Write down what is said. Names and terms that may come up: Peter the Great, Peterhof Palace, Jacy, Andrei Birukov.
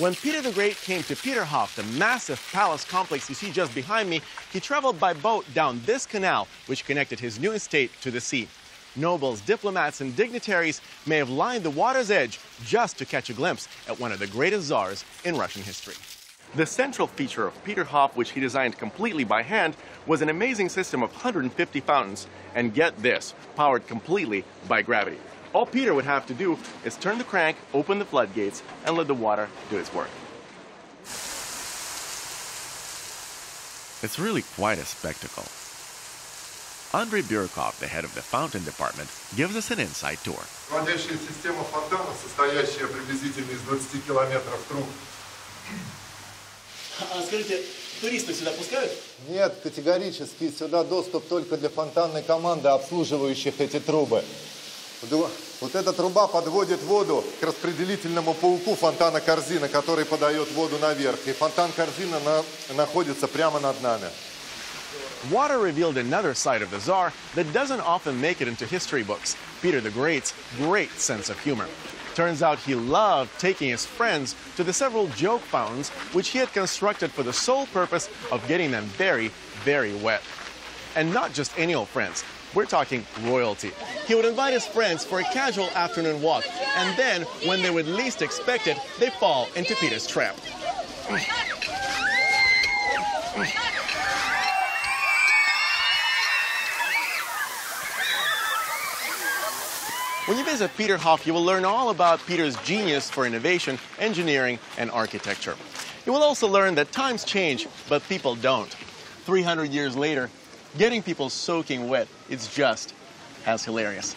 When Peter the Great came to Peterhof, the massive palace complex you see just behind me, he traveled by boat down this canal, which connected his new estate to the sea. Nobles, diplomats, and dignitaries may have lined the water's edge just to catch a glimpse at one of the greatest czars in Russian history. The central feature of Peterhof, which he designed completely by hand, was an amazing system of 150 fountains, and get this, powered completely by gravity. All Peter would have to do is turn the crank, open the floodgates, and let the water do its work. It's really quite a spectacle. Andrei Birukov, the head of the fountain department, gives us an inside tour. Водящая система фонтанов, состоящая приблизительно из 20 километров труб. А скажите, туристов сюда пускают? Нет, категорически. Сюда доступ только для фонтанной команды, обслуживающих эти трубы. Вот эта труба подводит воду к распределительному пауку фонтана-корзина, который подает воду наверх. И фонтан-корзина находится прямо над нами. Water revealed another side of the czar that doesn't often make it into history books, Peter the Great's great sense of humor. Turns out he loved taking his friends to the several joke fountains which he had constructed for the sole purpose of getting them very, very wet. And not just any old friends. We're talking royalty. He would invite his friends for a casual afternoon walk, and then, when they would least expect it, they fall into Peter's trap. When you visit Peterhof, you will learn all about Peter's genius for innovation, engineering, and architecture. You will also learn that times change, but people don't. 300 years later, getting people soaking wet is just as hilarious.